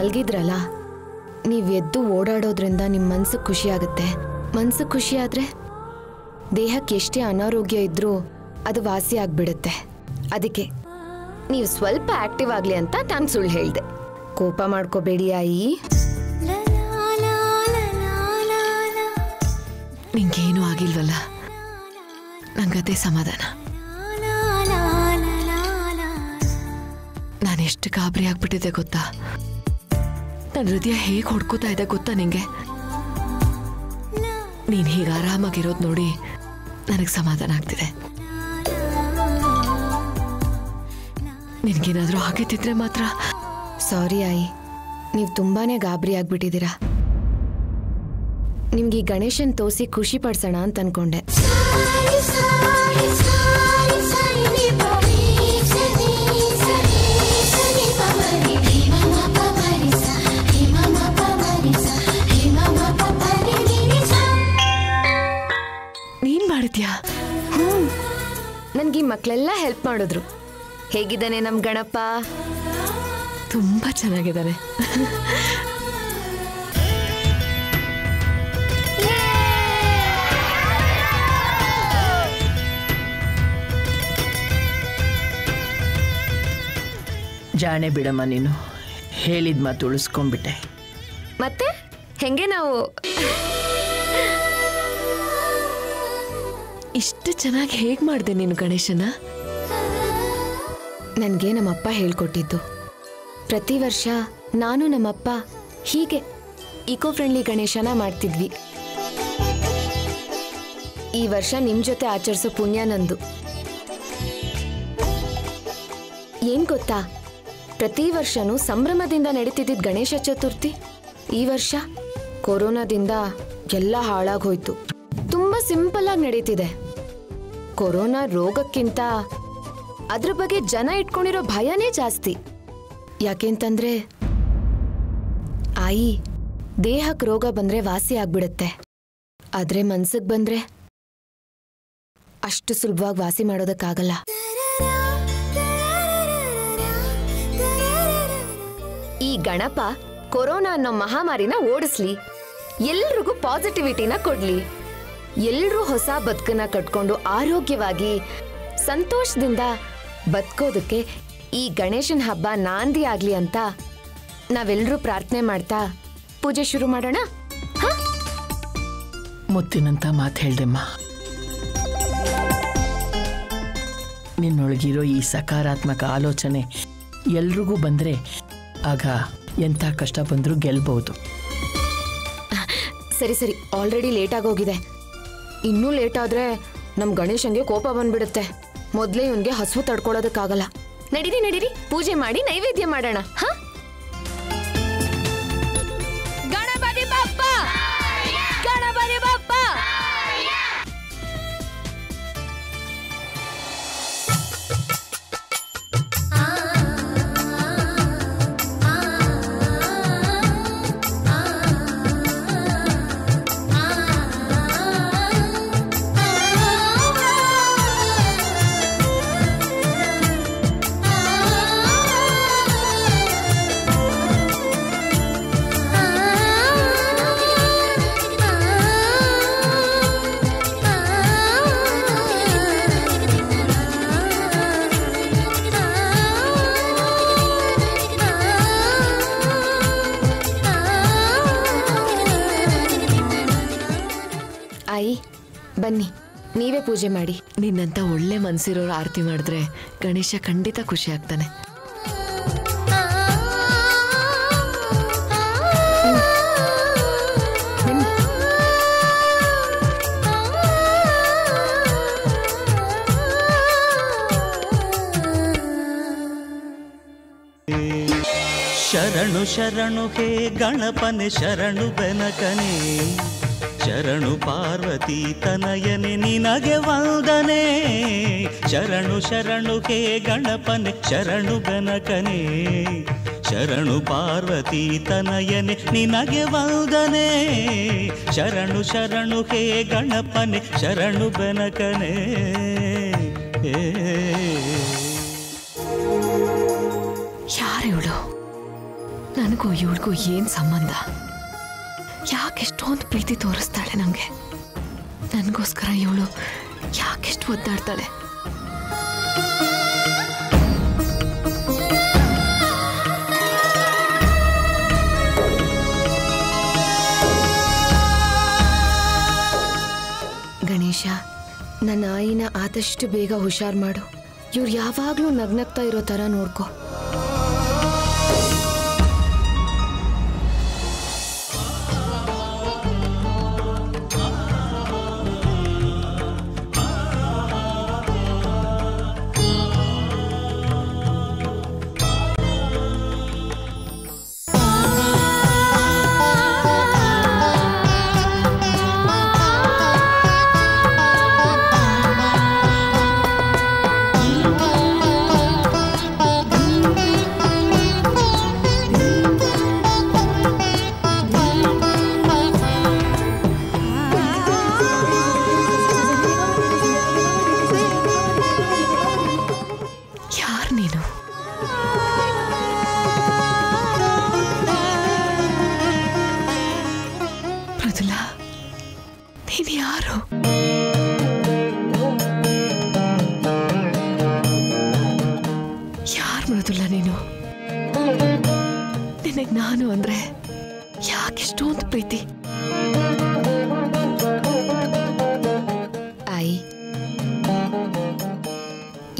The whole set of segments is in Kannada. ಮಲಗಿದ್ರಲ್ಲ, ನೀವು ಎದ್ದು ಓಡಾಡೋದ್ರಿಂದ ನಿಮ್ಮ ಮನಸ್ಸು ಖುಷಿಯಾಗುತ್ತೆ. ಮನಸ್ಸು ಖುಷಿಯಾದರೆ ದೇಹಕ್ಕೆ ಎಷ್ಟೇ ಅನಾರೋಗ್ಯ ಇದ್ದರೂ ಅದು ವಾಸಿ ಆಗಿಬಿಡುತ್ತೆ. ಅದಕ್ಕೆ ನೀವು ಸ್ವಲ್ಪ ಆಕ್ಟಿವ್ ಆಗಲಿ ಅಂತ ನಾನು ಸುಳ್ಳು ಹೇಳಿದೆ. ಕೋಪ ಮಾಡ್ಕೋಬೇಡಿ ಆಯಿ, ನಿಂಗೇನೂ ಆಗಿಲ್ವಲ್ಲ, ನಂಗದೇ ಸಮಾಧಾನ. ನಾನೆಷ್ಟು ಗಾಬರಿ ಆಗ್ಬಿಟ್ಟಿದೆ ಗೊತ್ತಾ, ನನ್ನ ಹೃದಯ ಹೇಗೆ ಹೊಡ್ಕೋತಾ ಇದೆ ಗೊತ್ತಾ ನಿಂಗೆ. ನೀನು ಹೀಗೆ ಆರಾಮಾಗಿರೋದು ನೋಡಿ ನನಗೆ ಸಮಾಧಾನ ಆಗ್ತಿದೆ. ನಿನಗೇನಾದರೂ ಆಗಿತ್ತಿದ್ರೆ ಮಾತ್ರ ಸಾರಿ ಆಯಿ, ನೀವು ತುಂಬಾನೇ ಗಾಬರಿ ಆಗ್ಬಿಟ್ಟಿದ್ದೀರಾ. ನಿಮ್ಗೆ ಈ ಗಣೇಶನ್ ತೋರಿಸಿ ಖುಷಿ ಪಡಿಸೋಣ ಅಂತ ಅನ್ಕೊಂಡೆ. ನೀನ್ ಮಾಡಿದ್ಯಾ? ನನ್ಗೆ ಈ ಮಕ್ಕಳೆಲ್ಲ ಹೆಲ್ಪ್ ಮಾಡಿದ್ರು. ಹೇಗಿದ್ದಾನೆ ನಮ್ ಗಣಪ? ತುಂಬಾ ಚೆನ್ನಾಗಿದ್ದಾನೆ. ಜಾಣೆ ಬಿಡಮ್ಮ ನೀನು, ಹೇಳಿದ ಮಾತು ಉಳಿಸ್ಕೊಂಡ್ಬಿಟ್ಟೆ. ಮತ್ತೆ ಹೆಂಗೆ ನಾವು ಇಷ್ಟು ಚೆನ್ನಾಗಿ ಹೇಗೆ ಮಾಡಿದೆ ನೀನು ಗಣೇಶನ? ನನಗೆ ನಮ್ಮಪ್ಪ ಹೇಳ್ಕೊಟ್ಟಿದ್ದು. ಪ್ರತಿ ವರ್ಷ ನಾನು ನಮ್ಮಪ್ಪ ಹೀಗೆ ಈಕೋ ಫ್ರೆಂಡ್ಲಿ ಗಣೇಶನ ಮಾಡ್ತಿದ್ವಿ. ಈ ವರ್ಷ ನಿಮ್ಮ ಜೊತೆ ಆಚರಿಸೋ ಪುಣ್ಯ ನಂದು. ಏನು ಗೊತ್ತಾ, ಪ್ರತಿ ವರ್ಷನೂ ಸಂಭ್ರಮದಿಂದ ನಡೀತಿದ್ದ ಗಣೇಶ ಚತುರ್ಥಿ ಈ ವರ್ಷ ಕೊರೋನಾದಿಂದ ಎಲ್ಲ ಹಾಳಾಗೋಯ್ತು. ತುಂಬ ಸಿಂಪಲ್ ಆಗಿ ನಡೀತಿದೆ. ಕೊರೋನಾ ರೋಗಕ್ಕಿಂತ ಅದ್ರ ಬಗ್ಗೆ ಜನ ಇಟ್ಕೊಂಡಿರೋ ಭಯನೇ ಜಾಸ್ತಿ. ಯಾಕೆಂತಂದ್ರೆ ಆಯಿ, ದೇಹಕ್ಕೆ ರೋಗ ಬಂದರೆ ವಾಸಿ ಆಗ್ಬಿಡುತ್ತೆ, ಆದರೆ ಮನ್ಸಿಗೆ ಬಂದರೆ ಅಷ್ಟು ಸುಲಭವಾಗಿ ವಾಸಿ ಮಾಡೋದಕ್ಕಾಗಲ್ಲ. ಈ ಗಣಪ ಕೊರೋನಾ ಅನ್ನೋ ಮಹಾಮಾರಿನ ಓಡಿಸ್ಲಿ, ಎಲ್ರಿಗೂ ಪಾಸಿಟಿವಿಟಿನ ಕೊಡ್ಲಿ, ಎಲ್ಲರೂ ಹೊಸ ಬದುಕನ್ನ ಕಟ್ಕೊಂಡು ಆರೋಗ್ಯವಾಗಿ ಸಂತೋಷದಿಂದ ಬದುಕೋದಕ್ಕೆ ಈ ಗಣೇಶನ ಹಬ್ಬ ನಾಂದಿ ಆಗಲಿ ಅಂತ ನಾವೆಲ್ಲರೂ ಪ್ರಾರ್ಥನೆ ಮಾಡ್ತಾ ಪೂಜೆ ಶುರು ಮಾಡೋಣ. ಮುತ್ತಿನಂತ ಮಾತು ಹೇಳ್ದೆಮ್ಮ. ನಿನ್ನೊಳಗಿರೋ ಈ ಸಕಾರಾತ್ಮಕ ಆಲೋಚನೆ ಎಲ್ರಿಗೂ ಬಂದರೆ ಆಗ ಎಂಥ ಕಷ್ಟ ಬಂದರೂ ಗೆಲ್ಬಹುದು. ಸರಿ ಸರಿ, ಆಲ್ರೆಡಿ ಲೇಟಾಗಿ ಹೋಗಿದೆ. ಇನ್ನೂ ಲೇಟ್ ಆದರೆ ನಮ್ಮ ಗಣೇಶನ್ಗೆ ಕೋಪ ಬಂದ್ಬಿಡುತ್ತೆ. ಮೊದಲೇ ಇವನಿಗೆ ಹಸು ತಡ್ಕೊಳ್ಳೋದಕ್ಕಾಗಲ್ಲ. ನಡೀರಿ ನಡೀರಿ, ಪೂಜೆ ಮಾಡಿ ನೈವೇದ್ಯ ಮಾಡೋಣ. ಹಾ, ಗಣಪತಿ ಬಪ್ಪ, ಗಣಪತಿ ಬಪ್ಪ. ಬನ್ನಿ, ನೀವೇ ಪೂಜೆ ಮಾಡಿ. ನಿನ್ನಂತ ಒಳ್ಳೆ ಮನಸ್ಸಿರೋರು ಆರತಿ ಮಾಡಿದ್ರೆ ಗಣೇಶ ಖಂಡಿತ ಖುಷಿ ಆಗ್ತಾನೆ. ಶರಣು ಶರಣು ಹೇ ಗಣಪನೆ ಶರಣು ಬೆನಕನೆ, ಶರಣು ಪಾರ್ವತಿ ತನಯನೆ ನಿನಗೆ ವಂದನೆ. ಶರಣು ಶರಣು ಹೇ ಗಣಪನೆ ಶರಣು ಗಣಕನೆ, ಶರಣು ಪಾರ್ವತಿ ತನಯನೆ ನಿನಗೆ ವಂದನೆ. ಶರಣು ಶರಣು ಹೇ ಗಣಪನೆ ಶರಣು ಗಣಕನೆ. ಯಾರಿವಳು? ನನಗೂ ಇವಳಿಗೂ ಏನು ಸಂಬಂಧ? ಯಾಕೆ ಇಷ್ಟೊಂದು ಪ್ರೀತಿ ತೋರಿಸ್ತಾಳೆ ನನಗೆ? ನನಗೋಸ್ಕರ ಇವಳು ಯಾಕೆ ಇಷ್ಟು ಒದ್ದಾಡ್ತಾಳೆ? ಗಣೇಶ, ನನ್ನ ಆಯಿನ ಆದಷ್ಟು ಬೇಗ ಹುಷಾರ್ ಮಾಡು. ಇವ್ರು ಯಾವಾಗಲೂ ನಗ್ನಗ್ತಾ ಇರೋ ಥರ ನೋಡ್ಕೋ.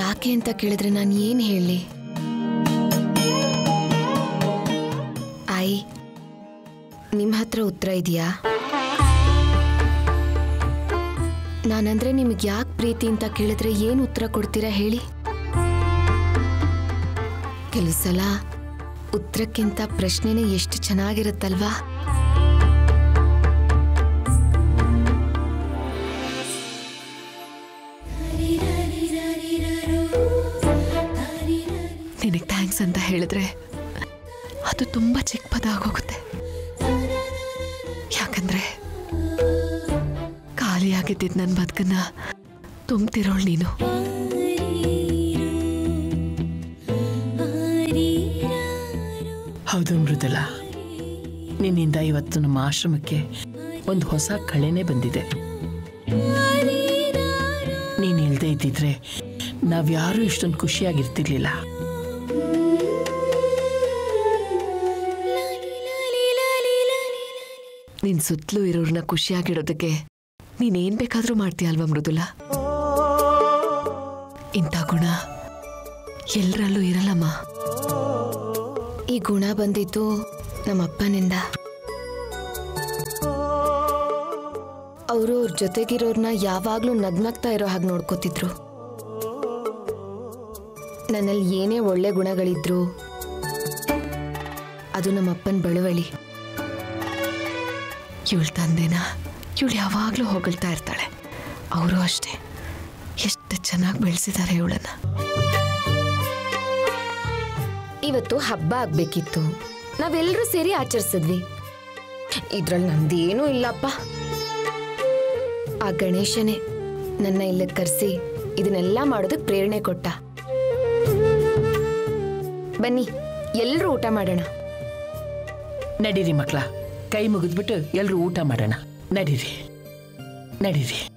ಯಾಕೆ ಅಂತ ಕೇಳಿದ್ರೆ ನಾನು ಏನು ಹೇಳಲಿ? ಆಯಿ, ನಿಮ್ಮ ಹತ್ರ ಉತ್ತರ ಇದೆಯಾ? ನಾನಂದ್ರೆ ನಿಮಗೆ ಯಾಕೆ ಪ್ರೀತಿ ಅಂತ ಕೇಳಿದ್ರೆ ಏನು ಉತ್ತರ ಕೊಡ್ತೀರಾ ಹೇಳಿ? ಕೆಲವು ಸಲ ಉತ್ತರಕ್ಕಿಂತ ಪ್ರಶ್ನೆನೇ ಎಷ್ಟು ಚೆನ್ನಾಗಿರುತ್ತಲ್ವಾ? ಅಂತ ಹೇಳಿದ್ರೆ ಅದು ತುಂಬಾ ಚಿಕ್ಕ ಪದ ಆಗೋಗುತ್ತೆ. ಯಾಕಂದ್ರೆ ಖಾಲಿಯಾಗಿದ್ದಿದ್ದು ನನ್ನ ಬದುಕನ್ನ ತುಂಬ್ತಿರೋಳು ನೀನು. ಹೌದು ಮೃದುಲಾ, ನಿನ್ನಿಂದ ಇವತ್ತು ನಮ್ಮ ಆಶ್ರಮಕ್ಕೆ ಒಂದು ಹೊಸ ಕಳೆನೇ ಬಂದಿದೆ. ನೀನು ಇಲ್ಲದೆ ಇದ್ದಿದ್ರೆ ನಾವ್ಯಾರೂ ಇಷ್ಟೊಂದು ಖುಷಿಯಾಗಿರ್ತಿರ್ಲಿಲ್ಲ. ನಿನ್ ಸುತ್ತಲೂ ಇರೋರನ್ನ ಖುಷಿಯಾಗಿಡೋದಕ್ಕೆ ನೀನೇನ್ ಬೇಕಾದ್ರೂ ಮಾಡ್ತೀಯ ಅಲ್ವಾ ಮೃದುಲಾ? ಇಂಥ ಗುಣ ಎಲ್ಲರಲ್ಲೂ ಇರಲ್ಲಮ್ಮ. ಈ ಗುಣ ಬಂದಿತ್ತು ನಮ್ಮಪ್ಪನಿಂದ. ಅವರು ಅವ್ರ ಜೊತೆಗಿರೋರ್ನ ಯಾವಾಗ್ಲೂ ನಗ್ನಗ್ತಾ ಇರೋ ಹಾಗೆ ನೋಡ್ಕೋತಿದ್ರು. ನನ್ನಲ್ಲಿ ಏನೇ ಒಳ್ಳೆ ಗುಣಗಳಿದ್ರು ಅದು ನಮ್ಮಪ್ಪನ ಬಳುವಳಿ. ಇವಳ ತಂದೆನ ಇವಳು ಯಾವಾಗಲೂ ಹೊಗಳ್ತಾ ಇರ್ತಾಳೆ. ಅವರು ಅಷ್ಟೇ, ಎಷ್ಟು ಚೆನ್ನಾಗಿ ಬೆಳೆಸಿದ್ದಾರೆ ಇವಳನ್ನ. ಇವತ್ತು ಹಬ್ಬ ಆಗ್ಬೇಕಿತ್ತು, ನಾವೆಲ್ಲರೂ ಸೇರಿ ಆಚರಿಸಿದ್ವಿ. ಇದ್ರಲ್ಲಿ ನಮ್ದೇನೂ ಇಲ್ಲಪ್ಪ. ಆ ಗಣೇಶನೇ ನನ್ನ ಇಲ್ಲಿಗೆ ಕರೆಸಿ ಇದನ್ನೆಲ್ಲ ಮಾಡೋದಕ್ಕೆ ಪ್ರೇರಣೆ ಕೊಟ್ಟ. ಬನ್ನಿ ಎಲ್ಲರೂ ಊಟ ಮಾಡೋಣ. ನಡೀರಿ ಮಕ್ಕಳ, ಕೈ ಮುಗಿದ್ಬಿಟ್ಟು ಎಲ್ಲರೂ ಊಟ ಮಾಡೋಣ. ನಡೀರಿ ನಡೀರಿ.